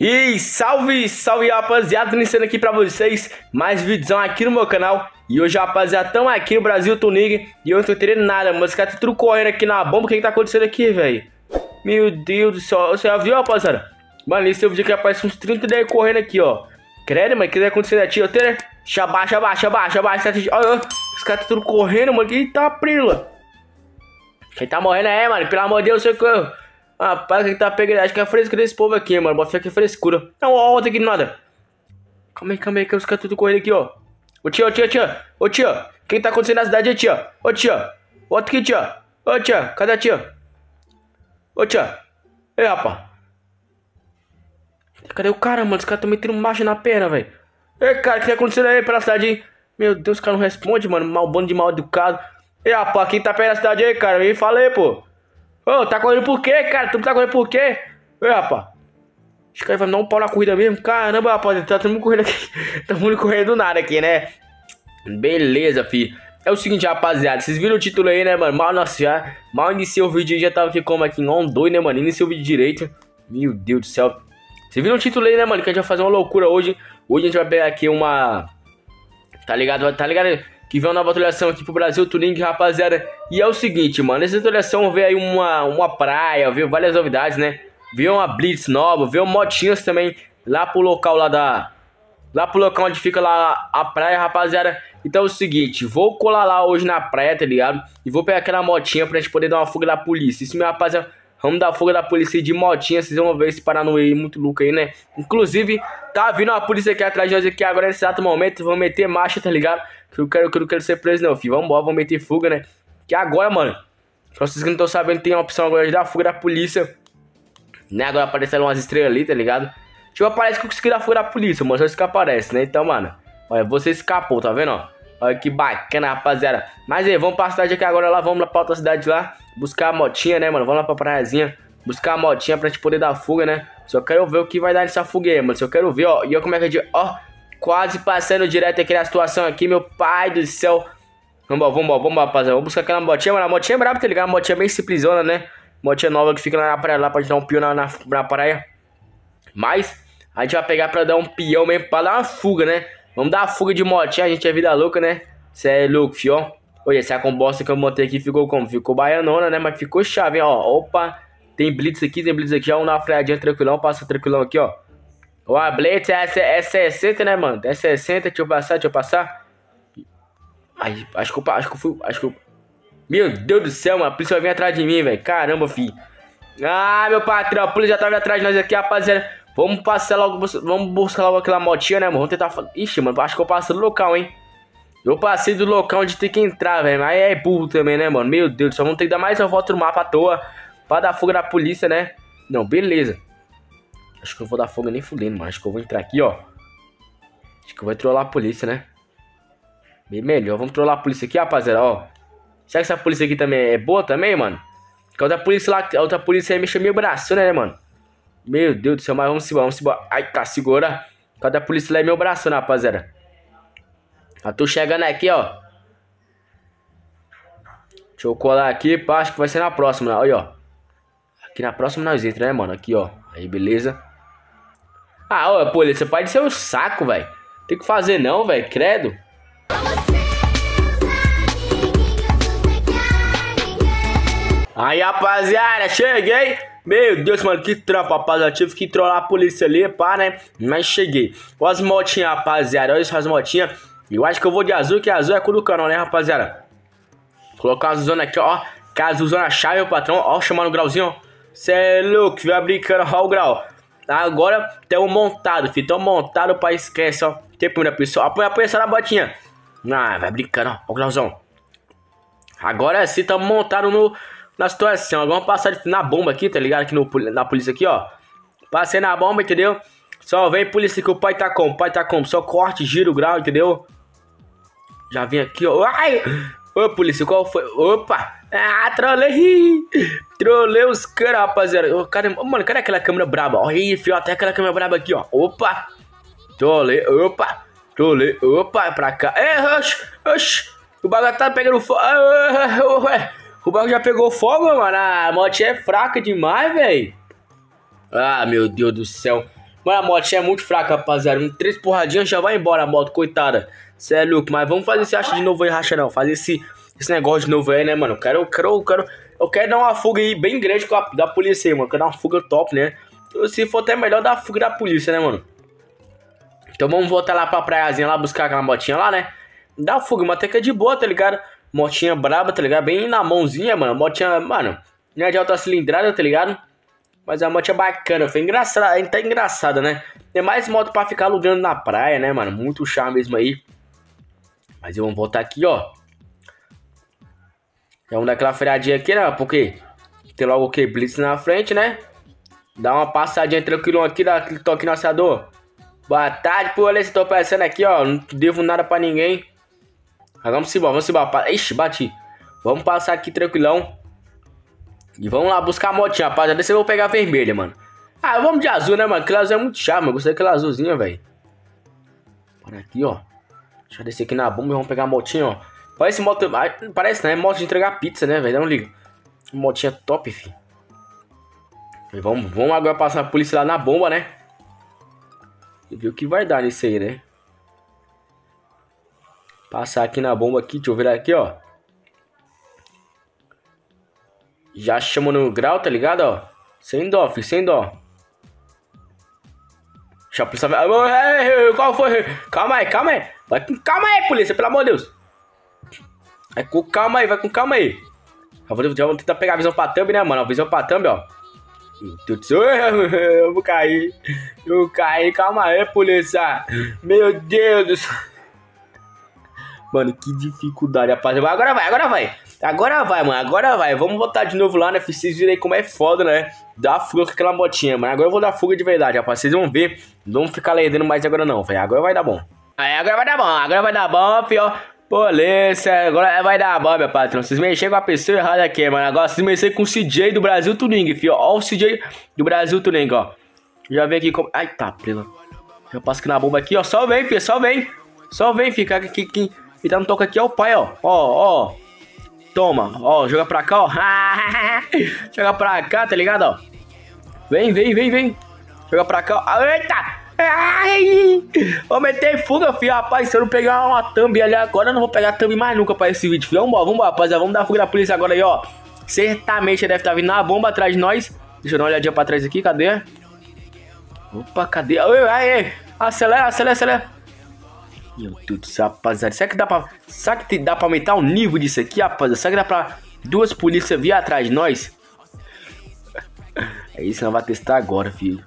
E salve, salve rapaziada, tô iniciando aqui pra vocês mais vídeozão aqui no meu canal. E hoje rapaziada, estamos aqui no Brasil Tuning e eu não tô entendendo nada, mano, os caras estão tudo correndo aqui na bomba. O que tá acontecendo aqui, velho? Meu Deus do céu, você já viu, rapaziada? Mano, esse é o vídeo que aparece uns 30 daí correndo aqui, ó. Credo, mano, o que tá acontecendo aqui, ó, né? Xabaixa, abaixa, abaixa, abaixa, olha, os caras estão tudo correndo, mano, que tá prila. Quem tá morrendo é, mano, pelo amor de Deus, eu sei que... Rapaz, que tá pegando, acho que é a frescura desse povo aqui, mano. Bota aqui é frescura. Não, ó, outra aqui nada. Calma aí, que os caras tudo correndo aqui, ó. Ô tia, quem tá acontecendo na cidade é tia. Volta aqui, tia. Cadê a tia? Ei, rapaz. Cadê o cara, mano? Os caras tão metendo marcha na perna, velho. Ei, cara, o que tá acontecendo aí pela cidade, hein? Meu Deus, o cara não responde, mano. Mal bando de mal educado. Ei, rapaz, quem tá pegando na cidade aí, cara? Me fala aí, pô. Ô, tá correndo por quê, cara? Tu tá correndo por quê? Ei, rapaz. Os caras vão dar um pau na corrida mesmo. Caramba, rapaz. Tá todo mundo correndo aqui. Tá todo mundo correndo do nada aqui, né? Beleza, fi. É o seguinte, rapaziada. Vocês viram o título aí, né, mano? Mal iniciei o vídeo e já tava aqui como aqui. Não, doido, né, mano? Iniciei o vídeo direito. Meu Deus do céu. Vocês viram o título aí, né, mano? Que a gente vai fazer uma loucura hoje. Hoje a gente vai pegar aqui uma... Tá ligado? Que vem uma nova atualização aqui pro Brasil Tuning, rapaziada. E é o seguinte, mano, nessa atualização veio aí uma praia, veio várias novidades, né? Veio uma blitz nova, veio motinhas também lá pro local lá da... Lá pro local onde fica lá a praia, rapaziada. Então é o seguinte, vou colar lá hoje na praia, tá ligado? E vou pegar aquela motinha pra gente poder dar uma fuga da polícia. Isso mesmo, rapaziada. Vamos dar fuga da polícia de motinha, vocês vão ver se parar no meio muito louco aí, né? Inclusive, tá vindo uma polícia aqui atrás de nós aqui agora nesse exato momento. Vão meter marcha, tá ligado? Que eu não quero ser preso não, filho. Vambora, vamos meter fuga, né? Que agora, mano, pra vocês que não estão sabendo, tem uma opção agora de dar fuga da polícia. Né, agora apareceram umas estrelas ali, tá ligado? Tipo, aparece que eu consegui dar fuga da polícia, mano. Só isso que aparece, né? Então, mano, olha, você escapou, tá vendo, ó? Olha que bacana, rapaziada. Mas aí, vamos passar de aqui agora lá, vamos lá pra outra cidade lá. Buscar a motinha, né, mano? Vamos lá pra praiazinha. Buscar a motinha pra gente poder dar fuga, né? Só quero ver o que vai dar nessa fuga aí, mano. Só quero ver, ó. E olha como é que a gente... Ó, quase passando direto aqui na situação aqui, meu pai do céu. Vamos, rapaziada. Vamos buscar aquela motinha, mano. A motinha é braba, tá ligado? A motinha é bem simplesona, né? Motinha nova que fica lá na praia, lá pra gente dar um pião na praia. Mas a gente vai pegar pra dar um pião mesmo, pra dar uma fuga, né? Vamos dar a fuga de motinha, a gente é vida louca, né? Cê é louco, fio, ó. Olha, essa combosta que eu montei aqui ficou como? Ficou baianona, né? Mas ficou chave, hein, ó. Opa, tem blitz aqui. Já vamos dar uma freadinha tranquilão, passa tranquilão aqui, ó. Ó, a blitz é 60, né, mano? É 60, deixa eu passar. Ai, acho que eu fui... Meu Deus do céu, mano, a polícia vai vir atrás de mim, velho. Caramba, filho. Ah, meu patrão, a polícia já tá vindo atrás de nós aqui, rapaziada. Vamos passar logo, vamos buscar logo aquela motinha, né, mano? Vamos tentar... Ixi, mano, acho que eu passo do local, hein? Eu passei do local onde tem que entrar, velho. Mas é burro também, né, mano? Meu Deus, só vamos ter que dar mais uma volta no mapa à toa pra dar fuga da polícia, né? Não, beleza. Acho que eu vou dar fuga nem fudendo, mano. Acho que eu vou entrar aqui, ó. Acho que eu vou trollar a polícia, né? Bem melhor, vamos trollar a polícia aqui, rapaziada, ó. Será que essa polícia aqui também é boa também, mano? Porque a outra polícia aí mexeu meu braço, né, mano? Meu Deus do céu, mas vamos embora. Ai, tá, segura. Cadê a polícia lá em meu braço, né, rapaziada? Já tô chegando aqui, ó. Deixa eu colar aqui, pá, acho que vai ser na próxima, né? Olha, ó. Aqui na próxima nós entra, né, mano? Aqui, ó. Aí, beleza. Ah, ó, polícia, pode ser um saco, velho. Tem que fazer não, velho, credo. Aí, rapaziada, cheguei. Meu Deus, mano, que trampa, rapaziada. Tive que trollar a polícia ali, pá, né? Mas cheguei. Olha as motinhas, rapaziada. Olha essas motinhas. Eu acho que eu vou de azul, que azul é a cor do canal, né, rapaziada? Colocar a zona aqui, ó. Caso usando a chave, o patrão. Ó, chamando o grauzinho, ó. Cê é louco, vai brincando, ó o grau. Agora tem um montado, filho. Tão montado pra esquecer, ó. Tem primeira pessoa. Apoia só na botinha. Ah, vai brincando, ó. Ó o grauzão. Agora sim, tamo montado no... Na situação, vamos passar na bomba aqui, tá ligado? Aqui na polícia aqui, ó. Passei na bomba, entendeu? Só vem polícia que o pai tá como? O pai tá como? Só corte, giro, grau, entendeu? Já vim aqui, ó. Ai! Ô, polícia, qual foi? Opa! Ah, trolei! Trolei os caras, rapaziada. Ô, cara, mano, cadê aquela câmera braba? Ó, aí, filho, até aquela câmera braba aqui, ó. Opa! Trolei, opa! Trolei, opa, pra cá. É, oxi! O bagulho tá pegando fogo. O barco já pegou fogo, mano. A motinha é fraca demais, velho. Ah, meu Deus do céu. Mas a moto é muito fraca, rapaziada. Três porradinhas já vai embora a moto, coitada. Cê é louco, mas vamos fazer esse racha de novo aí, racha não. Fazer esse negócio de novo aí, né, mano? Eu quero dar uma fuga aí bem grande com da polícia aí, mano. Eu quero dar uma fuga top, né? Se for até melhor dar a fuga da polícia, né, mano? Então vamos voltar lá pra praiazinha, lá buscar aquela motinha lá, né? Dá uma fuga, mas até que é de boa, tá ligado? Motinha braba, tá ligado? Bem na mãozinha, mano. Motinha, mano, não é de alta cilindrada, tá ligado? Mas a moto é bacana, foi engraçada, tá engraçada, né? Tem mais moto pra ficar alugando na praia, né, mano? Muito chá mesmo aí. Mas eu vou voltar aqui, ó. Já vamos dar aquela freadinha aqui, né? Porque tem logo o que? Blitz na frente, né? Dá uma passadinha tranquilão aqui, dá aquele toque no assador. Boa tarde, polícia, tô passando aqui, ó. Não devo nada pra ninguém. Mas vamos embora. Ixi, bati. Vamos passar aqui tranquilão. E vamos lá buscar a motinha, rapaz. Desse eu vou pegar a vermelha, mano. Ah, vamos de azul, né, mano? Aquela azul é muito chata, mano. Gostei daquela azulzinha, velho. Bora aqui, ó. Deixa eu descer aqui na bomba e vamos pegar a motinha, ó. Parece moto... Parece, né? Moto de entregar pizza, né, velho? Não liga. Motinha top, filho. E vamos agora passar a polícia lá na bomba, né? E ver o que vai dar nisso aí, né? Passar aqui na bomba aqui. Deixa eu ver aqui, ó. Já chama no grau, tá ligado, ó? Sem dó, filho, sem dó. Deixa a polícia... Qual foi? Calma aí. Vai com calma aí, polícia, pelo amor de Deus. Vai com calma aí. Já vou tentar pegar a visão pra thumb, né, mano? A visão pra thumb, ó. Meu Deus do céu, eu vou cair. Calma aí, polícia. Meu Deus do céu. Mano, que dificuldade, rapaziada. Agora vai, mano. Agora vai. Vamos voltar de novo lá, né? Vocês viram aí como é foda, né? Dá fuga com aquela motinha, mano. Agora eu vou dar fuga de verdade, rapaz. Vocês vão ver. Não vamos ficar lerdendo mais agora não, velho. Agora vai dar bom, pior. Polícia, agora vai dar bom, meu patrão. Vocês mexeram com a pessoa errada aqui, mano. Agora vocês mexeram com o CJ do Brasil Tuning, fio. Ó, o CJ do Brasil Tuning, ó. Já vem aqui como... Ai, tá, prela. Eu passo aqui na bomba aqui, ó. Só vem, fica aqui. E tá no toque aqui, ó, o pai, ó. Ó. Toma, ó. Joga pra cá, ó. Joga pra cá, tá ligado, ó. Vem. Joga pra cá, ó. Eita! Ai, vou meter fuga, filho. Rapaz, se eu não pegar uma thumb ali agora, eu não vou pegar thumb mais nunca pra esse vídeo, filho. Vamos, rapaziada. Vamos dar fuga da polícia agora aí, ó. Certamente deve estar vindo na bomba atrás de nós. Deixa eu dar uma olhadinha pra trás aqui. Cadê? Opa, cadê? Aê. Acelera. Meu Deus do céu, rapaziada. Será que dá pra aumentar o nível disso aqui, rapaziada? Será que dá pra duas polícias vir atrás de nós? É isso, nós vamos testar agora, filho.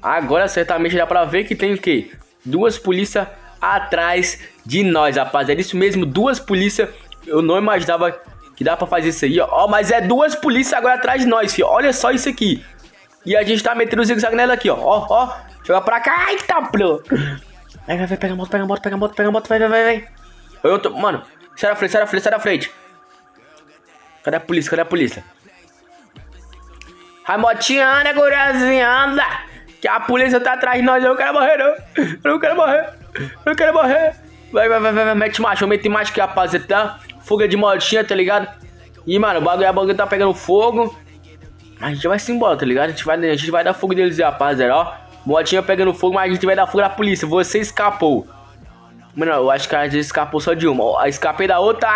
Agora certamente dá pra ver que tem o que? Duas polícias atrás de nós, rapaziada. É isso mesmo, duas polícias. Eu não imaginava que dá pra fazer isso aí, ó. Mas é duas polícias agora atrás de nós, filho. Olha só isso aqui. E a gente tá metendo o zigue-zague nela aqui, ó. Ó. Joga pra cá. Ai, tá, pô. Vai, pega a moto. Vai. Mano, sai da frente. Cadê a polícia? A motinha anda, gurazinha, anda. Que a polícia tá atrás de nós. Eu não quero morrer, não. Eu não quero morrer. Vai. Mete macho que, rapaziada, tá? Fuga de motinha, tá ligado? E, mano, a bagulho tá pegando fogo. Mas a gente vai se embora, tá ligado? A gente vai dar fogo deles, rapaziada, ó. Motinha pegando fogo, mas a gente vai dar fogo da polícia. Você escapou. Mano, eu acho que a gente escapou só de uma. Escapei da outra.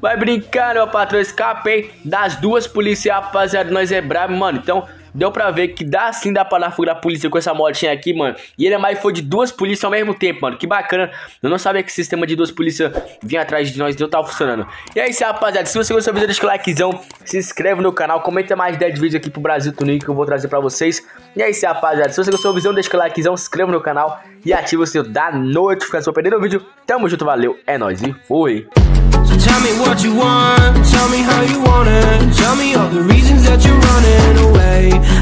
Vai brincando, meu patrão. Escapei das duas polícias, rapaziada. Nós é brabo, mano. Então, deu pra ver que dá pra dar fuga da polícia com essa motinha aqui, mano. E ele mais foi de duas polícias ao mesmo tempo, mano. Que bacana. Eu não sabia que o sistema de duas polícias vinha atrás de nós. Não tava funcionando. E é isso, rapaziada. Se você gostou do vídeo, deixa o likezão. Se inscreve no canal. Comenta mais 10 vídeos aqui pro Brasil Tuning que eu vou trazer pra vocês. E é isso, rapaziada. Se você gostou do vídeo, deixa o likezão. Se inscreva no canal. E ativa o sininho da notificação pra perder o vídeo. Tamo junto, valeu. É nóis e fui. So tell me what you want, tell me how you want it, tell me all the reasons that you're running away.